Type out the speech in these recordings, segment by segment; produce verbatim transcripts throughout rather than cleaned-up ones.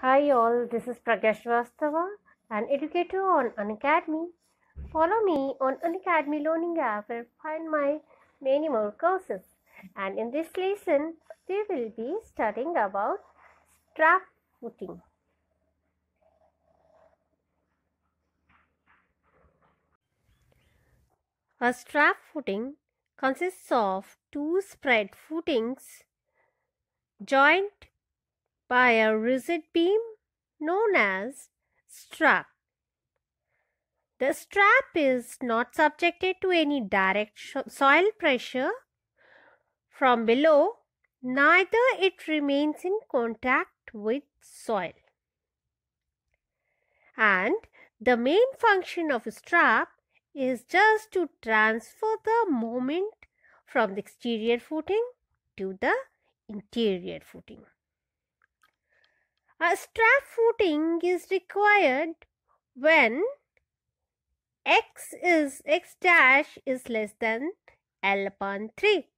Hi all, this is Pragya Shrivastava, an educator on Unacademy. Follow me on Unacademy Learning app and find my many more courses. And in this lesson, we will be studying about strap footing. A strap footing consists of two spread footings joined by a rigid beam known as strap. The strap is not subjected to any direct soil pressure from below, neither it remains in contact with soil. And the main function of a strap is just to transfer the moment from the exterior footing to the interior footing. A strap footing is required when x is x dash is less than L upon three.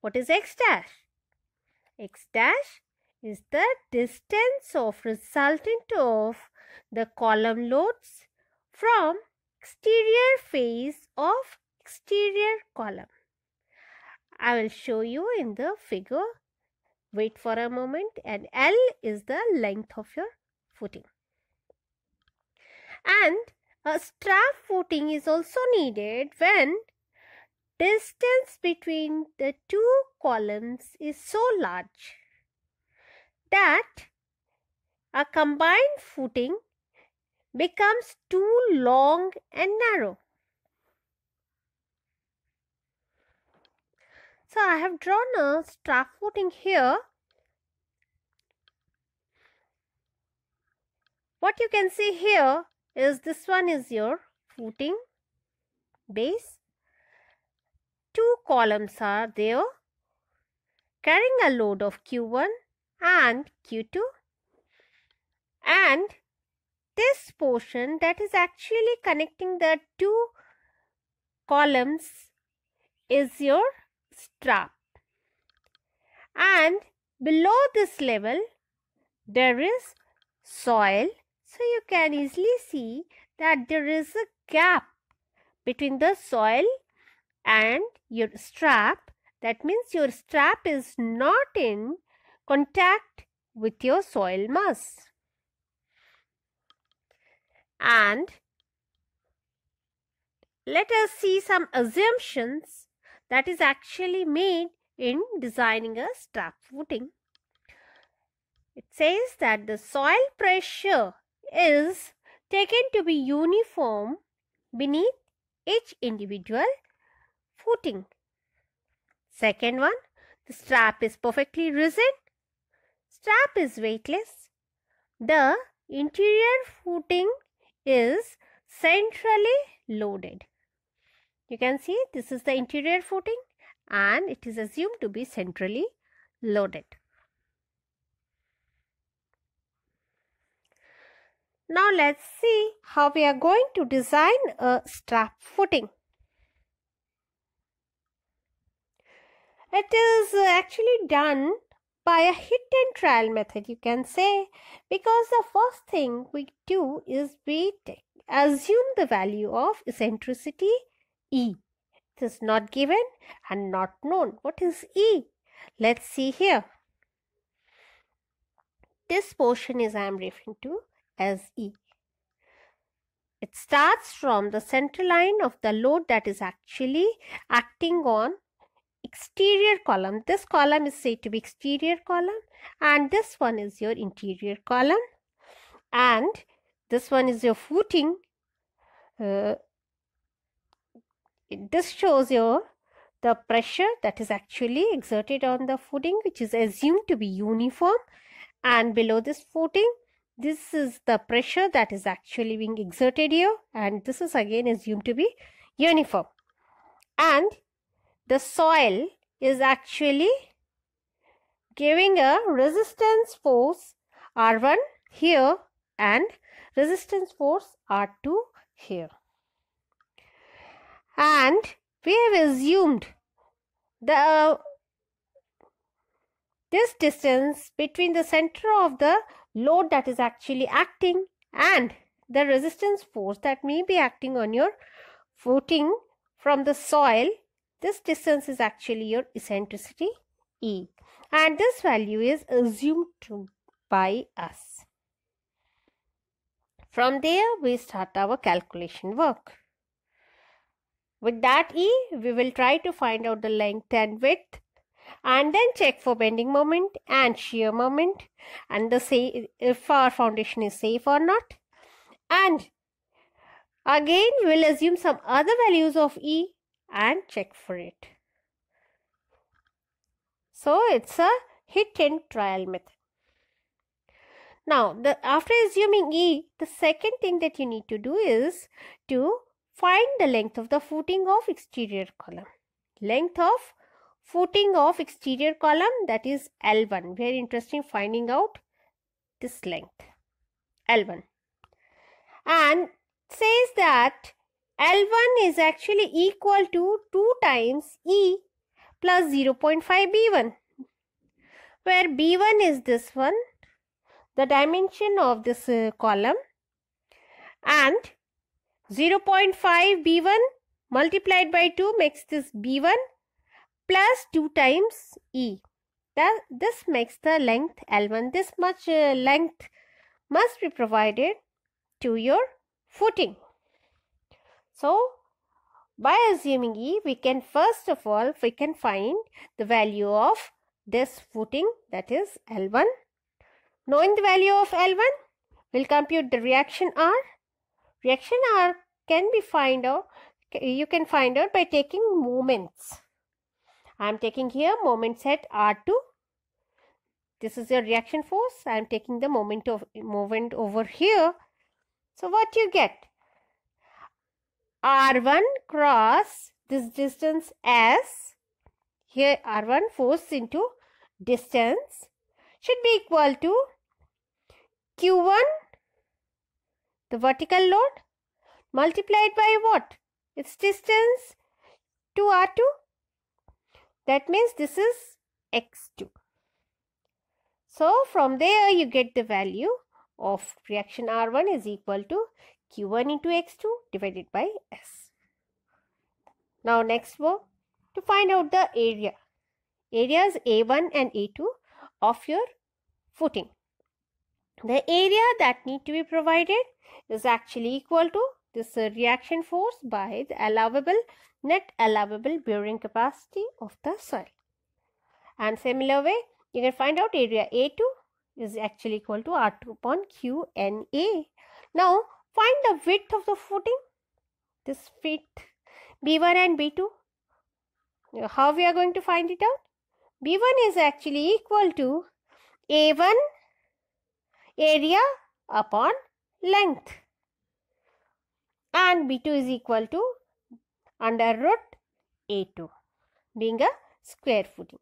What is x dash? X dash is the distance of resultant of the column loads from exterior face of exterior column. I will show you in the figure. Wait for a moment, and L is the length of your footing. And a strap footing is also needed when distance between the two columns is so large that a combined footing becomes too long and narrow. So I have drawn a strap footing here. What you can see here is this one is your footing base. Two columns are there carrying a load of Q one and Q two, and this portion that is actually connecting the two columns is your strap, and below this level there is soil, so you can easily see that there is a gap between the soil and your strap. That means your strap is not in contact with your soil mass, and let us see some assumptions that is actually made in designing a strap footing. It says that the soil pressure is taken to be uniform beneath each individual footing. Second one, the strap is perfectly rigid. Strap is weightless. The interior footing is centrally loaded. You can see this is the interior footing and it is assumed to be centrally loaded. Now let's see how we are going to design a strap footing. It is actually done by a hit and trial method, you can say, because the first thing we do is we assume the value of eccentricity E. It is not given and not known. What is E? Let's see here. This portion is I am referring to as E. It starts from the center line of the load that is actually acting on exterior column. This column is said to be exterior column, and this one is your interior column, and this one is your footing. Uh, This shows you the pressure that is actually exerted on the footing, which is assumed to be uniform, and below this footing this is the pressure that is actually being exerted here, and this is again assumed to be uniform, and the soil is actually giving a resistance force R one here and resistance force R two here. And we have assumed the uh, this distance between the center of the load that is actually acting and the resistance force that may be acting on your footing from the soil. This distance is actually your eccentricity E, and this value is assumed to by us. From there we start our calculation work. With that E, we will try to find out the length and width, and then check for bending moment and shear moment, and the say if our foundation is safe or not. And again we will assume some other values of E and check for it. So it's a hit and trial method. Now the, after assuming E, the second thing that you need to do is to find the length of the footing of exterior column. Length of footing of exterior column, that is L one. Very interesting finding out this length L one, and says that L one is actually equal to two times E plus zero point five B one, where B one is this one, the dimension of this uh, column, and zero point five B one multiplied by two makes this B one, plus two times E. That, this makes the length L one. This much uh, length must be provided to your footing. So by assuming E, we can first of all we can find the value of this footing, that is L one. Knowing the value of L one, we'll compute the reaction R. Reaction R can be find out, you can find out by taking moments. I am taking here moments at R two. This is your reaction force. I am taking the moment of moment over here. So what you get? R one cross this distance S. Here R one force into distance should be equal to Q one, the vertical load, multiplied by what? Its distance to R two. That means this is X two. So from there you get the value of reaction R one is equal to Q one into X two divided by S. Now next work to find out the area. Areas A one and A two of your footing. The area that need to be provided is actually equal to this reaction force by the allowable net allowable bearing capacity of the soil. And similar way, you can find out area A two is actually equal to R two upon Q N A. Now find the width of the footing. This width B one and B two. How we are going to find it out? B one is actually equal to A one area upon length, and B two is equal to under root A two, being a square footing.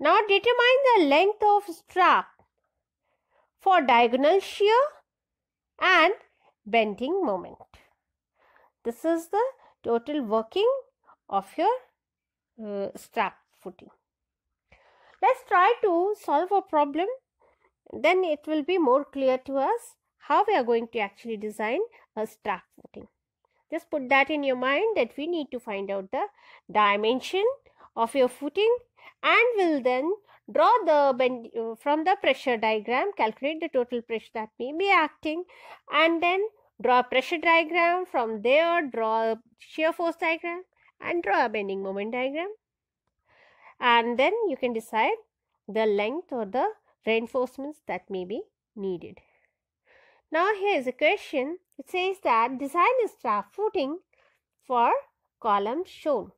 Now determine the length of strap for diagonal shear and bending moment. This is the total working of your uh, strap footing. Let's try to solve a problem, then it will be more clear to us how we are going to actually design a strap footing. Just put that in your mind that we need to find out the dimension of your footing, and we'll then draw the bend from the pressure diagram, calculate the total pressure that may be acting, and then draw a pressure diagram. From there, draw a shear force diagram and draw a bending moment diagram. And then you can decide the length or the reinforcements that may be needed. Now here is a question. It says that design a strap footing for column shown.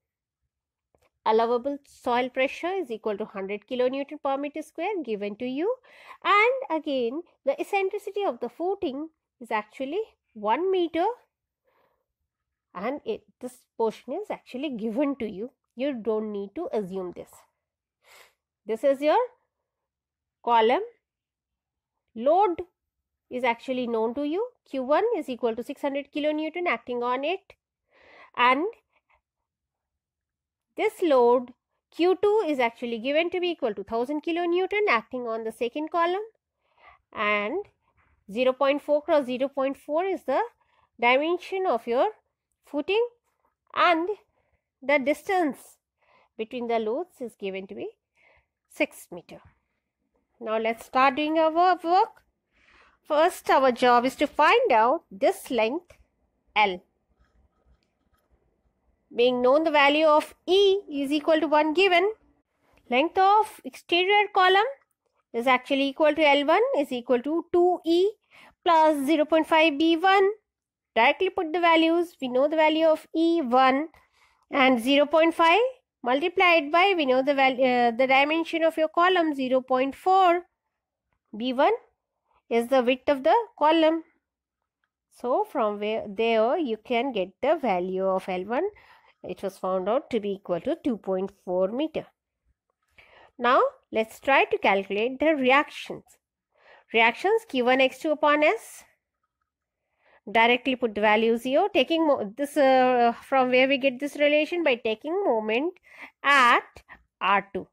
Allowable soil pressure is equal to one hundred kilonewton per meter square given to you, and again the eccentricity of the footing is actually one meter, and it, this portion is actually given to you. You don't need to assume this. This is your column. Load is actually known to you. Q one is equal to six hundred kilonewton acting on it, and this load Q two is actually given to be equal to one thousand kilonewton acting on the second column, and zero point four cross zero point four is the dimension of your footing, and the distance between the loads is given to be six meter. Now let's start doing our work. First, our job is to find out this length L. Being known the value of E is equal to one given, length of exterior column is actually equal to L one is equal to two E plus zero point five B one. Directly put the values. We know the value of E one and zero point five multiplied by, we know the value, uh, the dimension of your column, zero point four. B one is the width of the column. So from where there you can get the value of L one. It was found out to be equal to two point four meter. Now let's try to calculate the reactions. Reactions Q one X two upon S. Directly put the values here. Taking mo this uh, from where we get this relation, by taking moment at R two.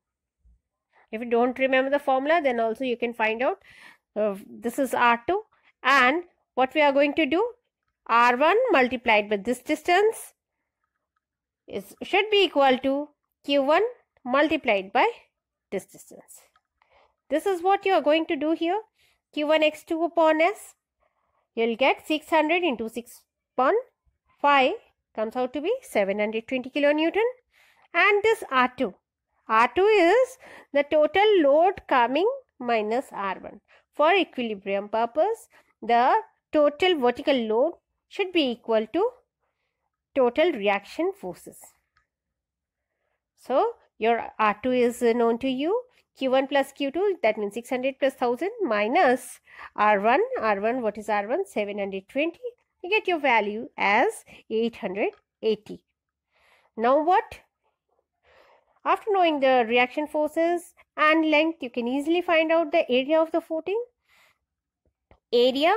If you don't remember the formula, then also you can find out. Uh, this is R two, and what we are going to do, R one multiplied by this distance is should be equal to Q one multiplied by this distance. This is what you are going to do here. Q one X two upon S, you will get six hundred into six upon five comes out to be seven hundred twenty kilonewton, and this R two. R two is the total load coming minus R one. For equilibrium purpose, the total vertical load should be equal to total reaction forces. So your R two is known to you. Q one plus Q two, that means six hundred plus one thousand minus R one. R one, what is R one? seven hundred twenty. You get your value as eight hundred eighty. Now what? After knowing the reaction forces and length, you can easily find out the area of the footing. Area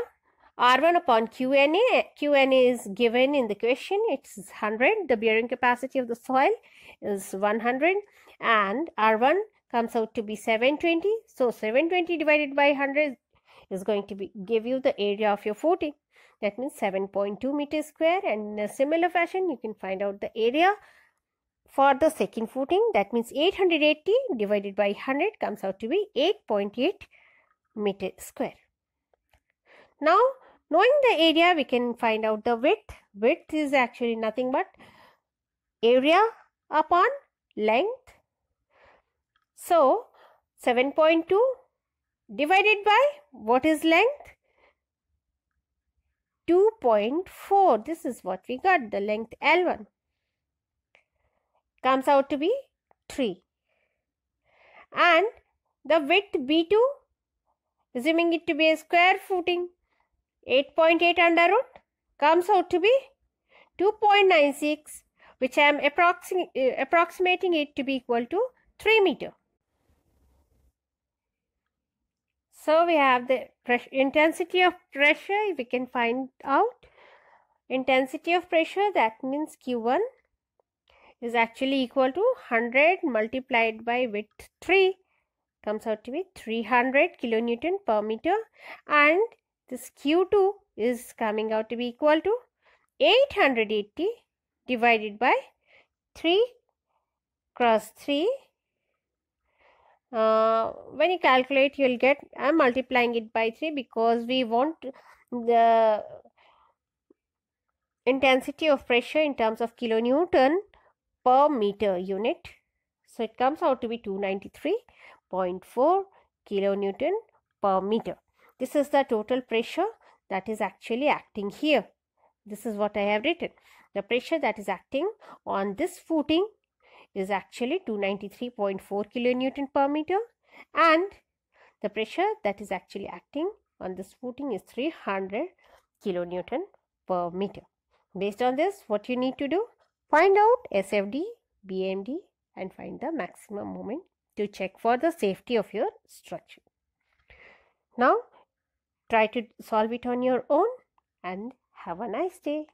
R one upon Q N A. Q N A is given in the question. It's one hundred. The bearing capacity of the soil is one hundred, and R one comes out to be seven hundred twenty. So seven hundred twenty divided by one hundred is going to be give you the area of your footing. That means seven point two meter square. And in a similar fashion, you can find out the area for the second footing. That means eight hundred eighty divided by one hundred comes out to be eight point eight meter square. Now, knowing the area, we can find out the width. Width is actually nothing but area upon length. So, seven point two divided by what is length? two point four. This is what we got. The length L one comes out to be three. And the width B two, assuming it to be a square footing, eight point eight under root comes out to be two point nine six, which I am approxim approximating it to be equal to three meter. So we have the intensity of pressure. If we can find out intensity of pressure, that means Q one is actually equal to one hundred multiplied by width three comes out to be three hundred kilonewton per meter, and this Q two is coming out to be equal to eight hundred eighty divided by three cross three. Uh, when you calculate, you will get, I am multiplying it by three because we want the intensity of pressure in terms of kilonewton per meter unit. So it comes out to be two ninety-three point four kilonewton per meter. This is the total pressure that is actually acting here. This is what I have written. The pressure that is acting on this footing is actually two ninety-three point four kilonewton per meter, and the pressure that is actually acting on this footing is three hundred kilonewton per meter. Based on this, what you need to do? Find out S F D, B M D, and find the maximum moment to check for the safety of your structure. Now, try to solve it on your own and have a nice day.